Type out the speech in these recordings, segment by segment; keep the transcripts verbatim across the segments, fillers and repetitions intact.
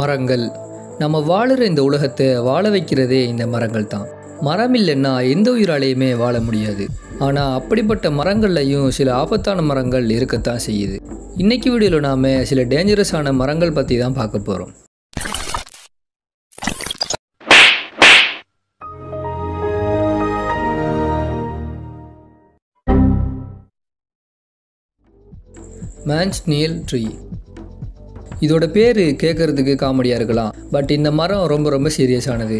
மரங்கள். நம்ம வாழுற இந்த உலகத்தை வாழ வைக்கிறதே இந்த மரங்கள் தான். மரம் இல்லைன்னா எந்த உயிராலையுமே வாழ முடியாது. ஆனால் அப்படிப்பட்ட மரங்கள்லையும் சில ஆபத்தான மரங்கள் இருக்கத்தான் செய்யுது. இன்றைக்கி வீடியோவில் நாம் சில டேஞ்சரஸான மரங்கள் பற்றி தான் பார்க்க போகிறோம். Manchineel tree. இதோட பேர் கேட்குறதுக்கு காமெடியாக இருக்கலாம், பட் இந்த மரம் ரொம்ப ரொம்ப சீரியஸானது.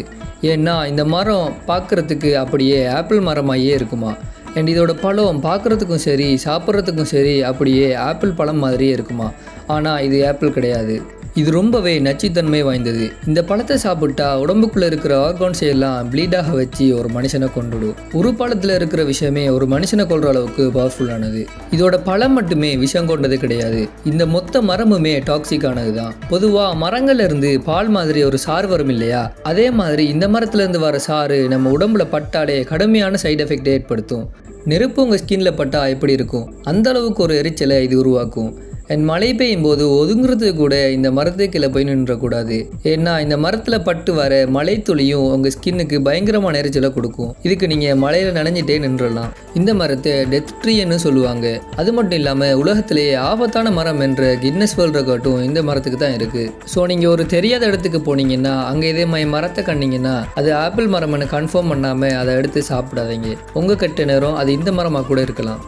ஏன்னா இந்த மரம் பார்க்குறதுக்கு அப்படியே ஆப்பிள் மரமாயே இருக்குமா. அண்ட் இதோட பழம் பார்க்குறதுக்கும் சரி சாப்பிட்றதுக்கும் சரி அப்படியே ஆப்பிள் பழம் மாதிரியே இருக்குமா. ஆனால் இது ஆப்பிள் கிடையாது. இது ரொம்பவே நச்சுத்தன்மை வாய்ந்தது. இந்த பழத்தை சாப்பிட்டா உடம்புக்குள்ளே இருக்கிற ஆர்கான்ஸை எல்லாம் ப்ளீடாக வச்சு ஒரு மனுஷனை கொண்டுடும். ஒரு பழத்தில் இருக்கிற விஷயமே ஒரு மனுஷனை கொள்கிற அளவுக்கு பவர்ஃபுல்லானது. இதோட பழம் மட்டுமே விஷம் கொண்டது கிடையாது, இந்த மொத்த மரமுமே டாக்ஸிக்கானது தான். பொதுவாக மரங்கள்லேருந்து பால் மாதிரி ஒரு சாறு வரும் இல்லையா, அதே மாதிரி இந்த மரத்துலேருந்து வர சாறு நம்ம உடம்புல பட்டாலே கடுமையான சைடு எஃபெக்டை ஏற்படுத்தும். நெருப்பு உங்கள் ஸ்கின்னில் பட்டால் எப்படி இருக்கும், அந்த அளவுக்கு ஒரு எரிச்சலை இது உருவாக்கும். என் மழை பெய்யும் போது ஒதுங்குறது கூட இந்த மரத்தை கீழே போய் நின்றக்கூடாது. ஏன்னா இந்த மரத்தில் பட்டு வர மழை துளியும் உங்கள் ஸ்கின்னுக்கு பயங்கரமான எரிச்சலை கொடுக்கும். இதுக்கு நீங்கள் மழையில் நனைஞ்சிட்டே நின்றலாம். இந்த மரத்தை டெத் ட்ரீன்னு சொல்லுவாங்க. அது மட்டும் இல்லாமல் உலகத்திலேயே ஆபத்தான மரம் என்ற கின்னஸ் வேர்ல்ட் ரெக்கார்டும் இந்த மரத்துக்கு தான் இருக்குது. ஸோ நீங்கள் ஒரு தெரியாத இடத்துக்கு போனீங்கன்னா, அங்கே இதே மாதிரி மரத்தை கண்டிங்கன்னா, அது ஆப்பிள் மரம்னு கன்ஃபார்ம் பண்ணாமல் அதை எடுத்து சாப்பிடாதீங்க. உங்கள் கட்ட நேரம் அது இந்த மரமாக கூட இருக்கலாம்.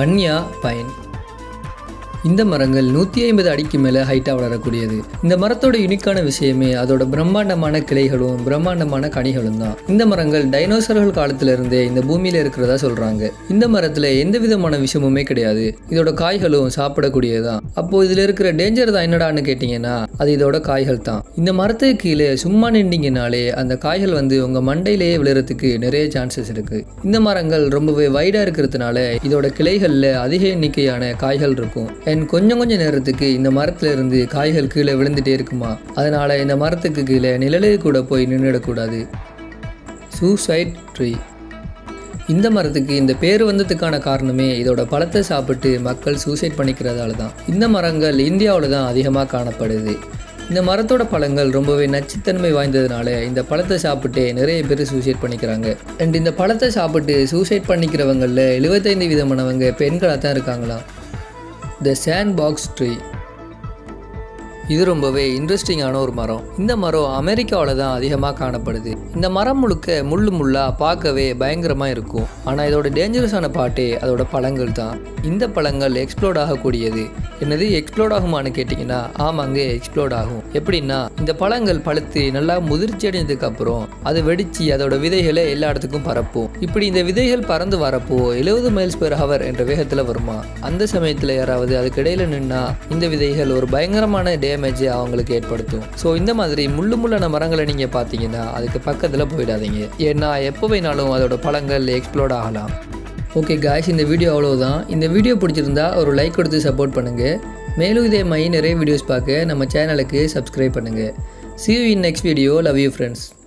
Bunya pine. இந்த மரங்கள் நூற்றி ஐம்பது அடிக்கு மேலே ஹைட்டாக வளரக்கூடியது. இந்த மரத்தோட யூனிக்கான விஷயமே அதோட பிரம்மாண்டமான கிளைகளும் பிரம்மாண்டமான கனிகளும் தான். இந்த மரங்கள் டைனோசர்கள் காலத்திலிருந்தே இந்த பூமியில் இருக்கிறதா சொல்கிறாங்க. இந்த மரத்தில் எந்த விதமான விஷமுமே கிடையாது. இதோட காய்களும் சாப்பிடக்கூடியதான். அப்போது இதில் இருக்கிற டேஞ்சர் தான் என்னடான்னு கேட்டிங்கன்னா, அது இதோட காய்கள் தான். இந்த மரத்துக்கு கீழே சும்மா நின்றிங்கனாலே அந்த காய்கள் வந்து உங்கள் மண்டையிலேயே விழுறதுக்கு நிறைய சான்சஸ் இருக்குது. இந்த மரங்கள் ரொம்பவே வைடாக இருக்கிறதுனால இதோட கிளைகளில் அதிக எண்ணிக்கையான காய்கள் இருக்கும். கொஞ்சம் கொஞ்சம் நேரத்துக்கு இந்த மரத்துல இருந்து காய்கள் கீழே விழுந்துட்டே இருக்குமா. அதனால இந்த மரத்துக்கு கீழே நிழலே கூட போய் நின்றுடக்கூடாது. Suicide tree. இந்த மரத்துக்கு இந்த பேர் வந்ததுக்கான காரணமே இதோட பழத்தை சாப்பிட்டு மக்கள் சூசைட் பண்ணிக்கிறதால தான். இந்த மரங்கள் இந்தியாவில் தான் அதிகமாக காணப்படுது. இந்த மரத்தோட பழங்கள் ரொம்பவே நச்சுத்தன்மை வாய்ந்ததுனால இந்த பழத்தை சாப்பிட்டே நிறைய பேர் சூசைட் பண்ணிக்கிறாங்க. அண்ட் இந்த பழத்தை சாப்பிட்டு சூசைட் பண்ணிக்கிறவங்களில் எழுபத்தைந்து விதமானவங்க பெண்களாக தான் இருக்காங்களாம். The sandbox tree. இது ரொம்பவே இன்ட்ரெஸ்டிங்கான ஒரு மரம். இந்த மரம் அமெரிக்காவில் தான் அதிகமாக காணப்படுது. இந்த மரம் முழுக்க முள்ளு முள்ளாக பார்க்கவே பயங்கரமாக இருக்கும். ஆனால் இதோட டேஞ்சரஸான பாட்டே அதோட பழங்கள் தான். இந்த பழங்கள் எக்ஸ்ப்ளோர்ட் ஆகக்கூடியது. என்னது எக்ஸ்ப்ளோர்ட் ஆகுமான்னு கேட்டிங்கன்னா, ஆமாங்க எக்ஸ்ப்ளோர்ட் ஆகும். எப்படின்னா, இந்த பழங்கள் பழுத்து நல்லா முதிர்ச்சி அடைஞ்சதுக்கப்புறம் அது வெடித்து அதோட விதைகளை எல்லா இடத்துக்கும் பரப்பும். இப்படி இந்த விதைகள் பறந்து வரப்போ எழுபது மைல்ஸ் பெர் ஹவர் என்ற வேகத்தில் வருமா. அந்த சமயத்தில் யாராவது அதுக்கு இடையில நின்னா இந்த விதைகள் ஒரு பயங்கரமான டே டேமேஜ் அவங்களுக்கு ஏற்படுத்தும். ஸோ இந்த மாதிரி முள்ளு முள்ளான மரங்களை நீங்கள் பார்த்தீங்கன்னா அதுக்கு பக்கத்தில் போயிடாதீங்க. ஏன்னா எப்போ வேணாலும் அதோட பழங்கள் எக்ஸ்ப்ளோர்ட் ஆகலாம். ஓகே காய்ஸ், இந்த வீடியோ அவ்வளோதான். இந்த வீடியோ பிடிச்சிருந்தா ஒரு லைக் கொடுத்து சப்போர்ட் பண்ணுங்கள். மேலும் இதே மாதிரி நிறைய வீடியோஸ் பார்க்க நம்ம சேனலுக்கு சப்ஸ்கிரைப் பண்ணுங்கள். See you in next video. Love you friends.